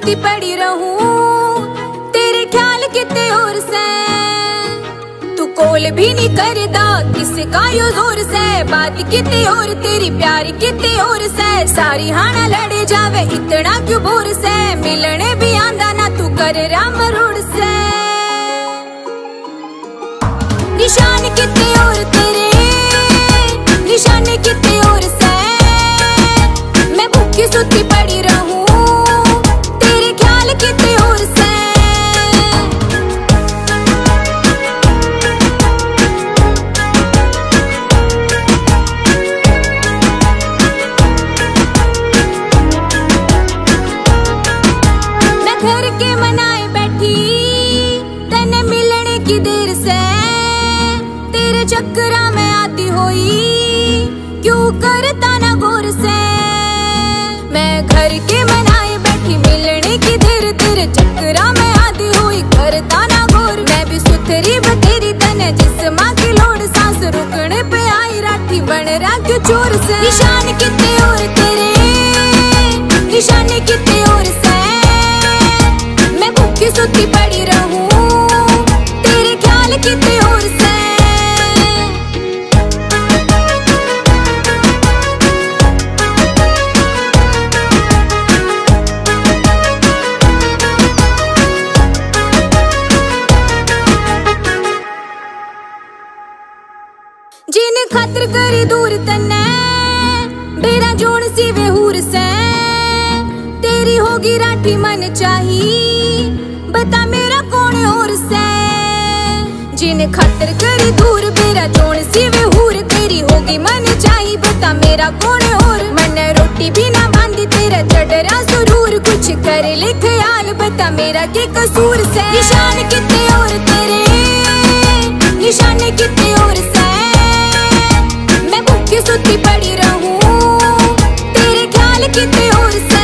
सुनती पड़ी रहूं तेरे ख्याल कितने और से, तू कॉल भी नहीं करदा किसका यो जोर से, बात कितनी और तेरी प्यार कितनी और से, सारी हाना लड़े जावे इतना क्यों बोर से, मिलने भी आंदा ना तू कर राम रोड से। निशान कितने और तेरे, निशान कितने और से, मैं भूखी सुती पड़ी रहूं तेरे ख्याल कितने और से। मैं घर के मनाए बैठी तने मिलने की देर से, तेरे चक्करा में आती होई क्यों करता ना गौर से, मैं घर के मनाए बैठी मिलने की देर, तेरे चक्करा में आती हुई करता ना गौर, मैं भी सुथरी बतेरी तने जिस्मा की लोड़, सांस रुकने पे आई राठी बन रहा क्यों चोर से। निशान कितने और तेरे, निशान कितने और से, मैं भूखी सुती पड़ी रहूं तेरे ख्याल कितने और से। जिन खतर करी दूर तन्ने बेरा जोड़ सी वे हूर से, तेरी होगी राठी मन चाही बता मेरा कौन और से, जिन खतर करी दूर बेरा जोड़ सी वे हूर, तेरी होगी मन चाही बता मेरा कौन और, मन रोटी भी ना बांधी तेरा चढ़रा सुरूर, कुछ कर ले ख्याल बता मेरा के कसूर से। निशान कितने और तेरे, निशान कितने और से, सुती पड़ी रहूं तेरे ख्याल कितने और से।